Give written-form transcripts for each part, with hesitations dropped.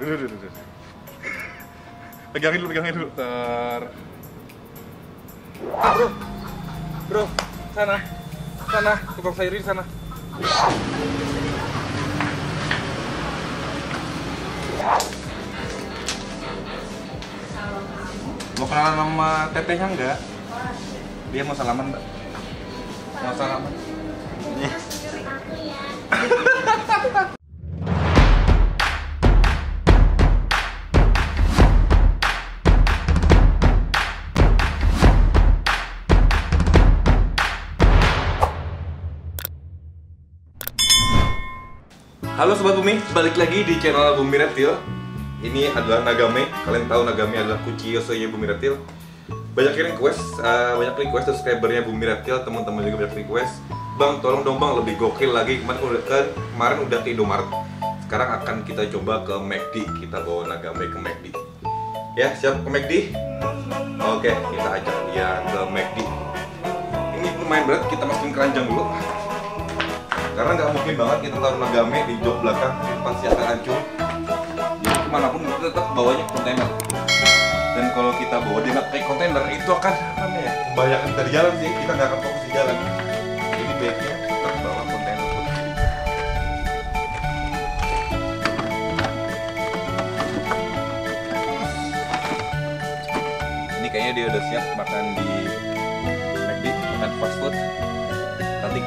Duh. Pegangin dulu. Bro, sana, tukang sayur di sana. Lo kenalan sama tetehnya enggak? Dia mau salaman, Mbak. Mau salaman. Halo Sobat Bumi, balik lagi di channel Bumi Reptile. Ini adalah Nagame. Kalian tahu Nagame adalah kuciyosonya Bumi Reptile. Banyak request subscribernya Bumi Reptile, teman-teman juga banyak request. Bang, tolong dong Bang, lebih gokil lagi. Kemarin udah ke Indomaret. Sekarang akan kita coba ke McD. Kita bawa Nagame ke McD. Ya, siap ke McD? Oke, kita ajak dia ke McD. Ini lumayan berat, kita masukin keranjang dulu. Karena nggak mungkin banget kita taruh Nagame di jok belakang, pasti akan hancur. Jadi kemanapun kita tetap bawanya kontainer. Dan kalau kita bawa dia pakai kontainer itu akan banyak yang terjalan sih, kita nggak akan fokus di jalan. Jadi baiknya tetap bawa kontainer. Ini kayaknya dia udah siap makan di McD, makan fast food. Nanti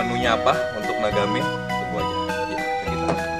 menunya apa untuk Nagame, tunggu aja. Ya, kita.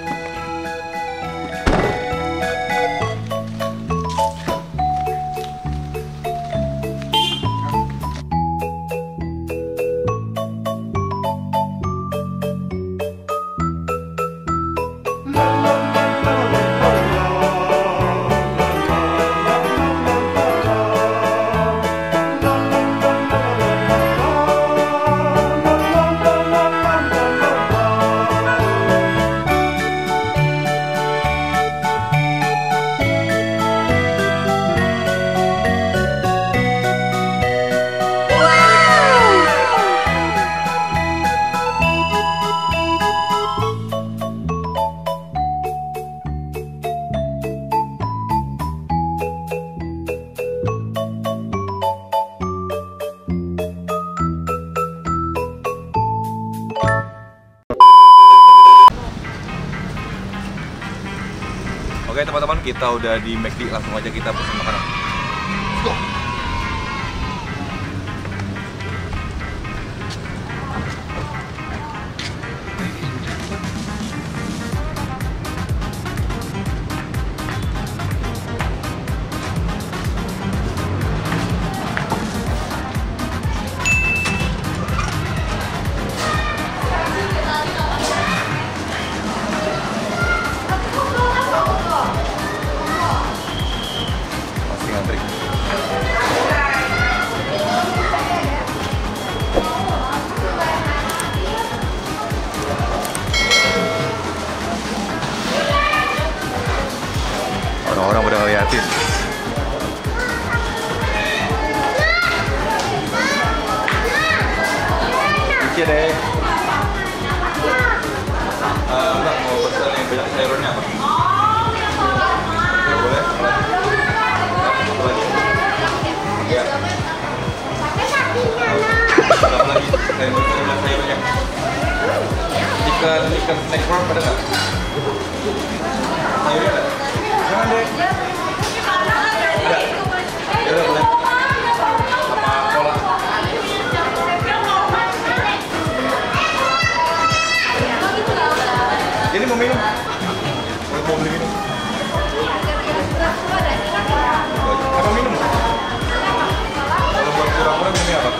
Oke teman-teman, kita udah di McD, langsung aja kita pesen makanan. Let's go. Orang udah ngeliatin. Oke deh. Mbak mau pesan yang banyak sayurnya apa? Ya, boleh. Ya. Tambah lagi sayurnya. Ikan snack bar pada nggak? Sayurnya ada? Jangan deh. Ada. Ya udah boleh. Sama kolak. Ini mau minum? Mau beli minum? Apa minum? Kalau buat kurang-kurang ini apa?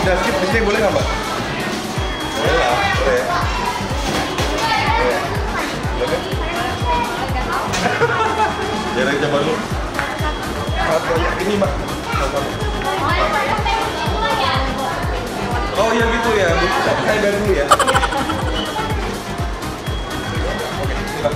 Udah skip di sini boleh nggak, Mbak? Boleh lah, boleh. Boleh. Jangan coba dulu. Ini, Mbak. Oh iya gitu ya, saya bayar dulu ya. Oke, silakan.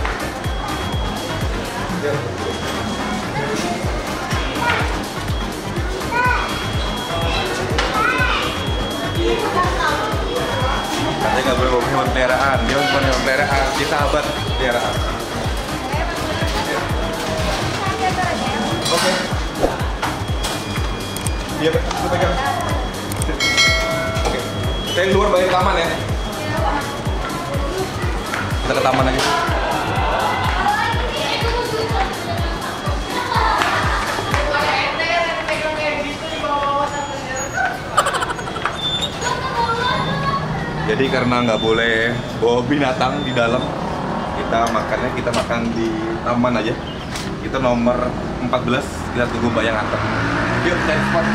Dia nggak boleh bawa hewan peliharaan. Dia bukan hewan peliharaan, dia sahabat peliharaan. Oke. Dia pegang. Oke. Saya keluar balik ke taman ya. Kita ke taman aja. Jadi karena nggak boleh bawa binatang di dalam, kita makan di taman aja. Kita nomor 14, kita tunggu bayang antar. Yuk, cari spot.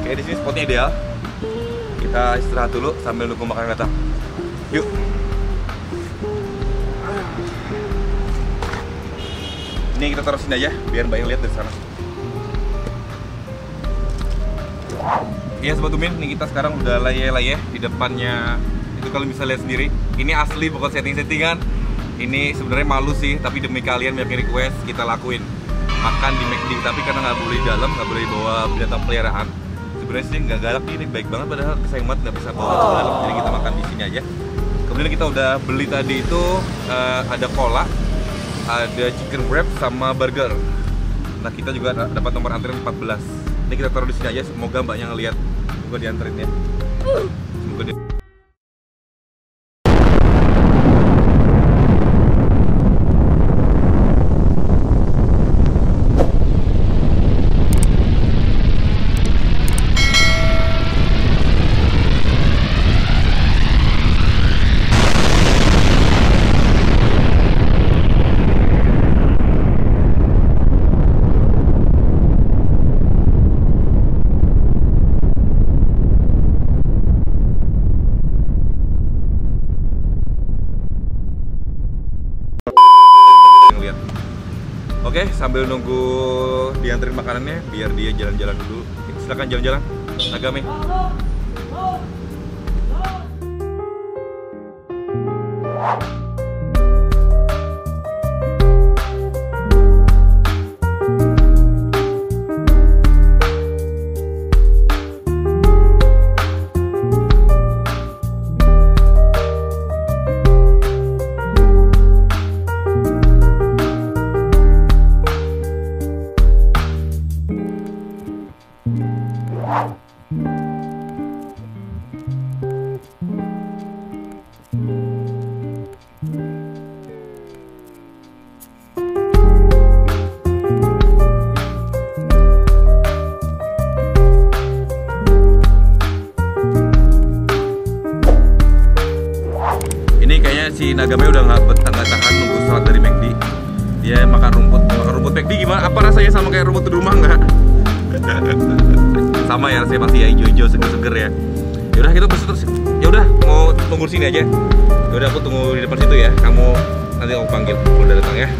Oke, di sini spotnya ideal. Kita istirahat dulu sambil nunggu makanan datang. Yuk. Ini kita taruh sini aja, biar Mbak yang lihat dari sana. Iya Sobat Umin, ini kita sekarang udah laye-laye di depannya. Itu kalau bisa lihat sendiri. Ini asli, bukan setting-settingan. Ini sebenarnya malu sih, tapi demi kalian banyak request, kita lakuin. Makan di McD, tapi karena nggak boleh di dalam, nggak boleh bawa binatang peliharaan. Sebenarnya sih nggak galak nih, ini baik banget. Padahal sayang banget nggak bisa bawa ke dalam, jadi kita makan di sini aja. Kemudian kita udah beli tadi itu ada cola, ada chicken wrap sama burger. Nah, kita juga dapat nomor antrian 14. Ini kita taruh di sini aja, semoga Mbaknya ngelihat. Semoga dianterin ya. Semoga dia... Oke, sambil nunggu dianterin makanannya, biar dia jalan-jalan dulu. Silahkan jalan-jalan, Nagame. Nagame udah nggak tahan nunggu salad dari McD. Dia makan rumput McD gimana? Apa rasanya sama kayak rumput di rumah nggak? Sama ya rasanya, pasti ya hijau-hijau seger-seger ya. Yaudah kita terus yaudah mau tunggu sini aja. Yaudah aku tunggu di depan situ ya. Kamu nanti aku panggil kalau udah datang ya.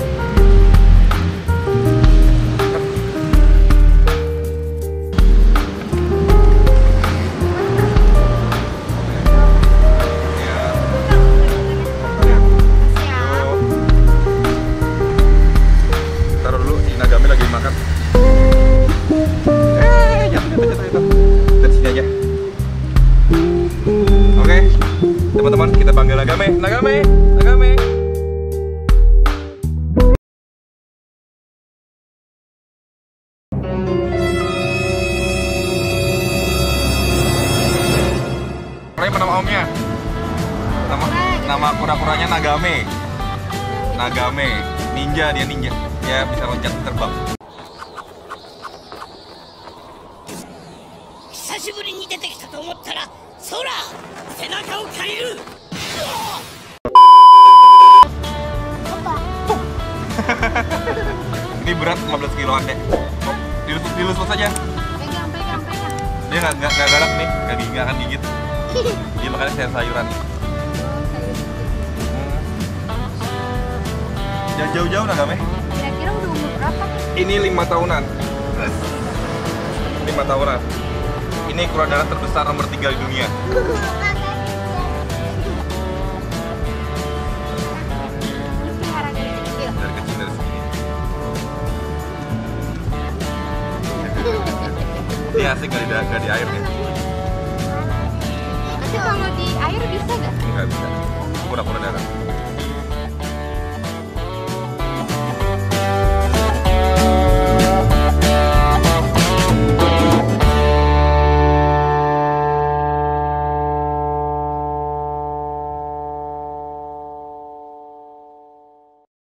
Teman-teman, kita panggil Nagame. Nama omnya? Nama kura-kuranya Nagame. Ninja, dia ninja. Dia bisa loncat terbang. 背中を借りる。 Ini berat 15 kiloan deh. Dilus-dilus saja. Pegang. Dia nggak galak nih, nggak akan gigit. Dia makannya sayuran. Jangan jauh-jauh Nagame. Kira-kira udah umur berapa? Ini 5 tahunan. 5 tahunan. Ini kura darat terbesar nomor 3 di dunia. agak di air nih. Nanti kalau di air bisa nggak? Nggak bisa. Pura-pura darat.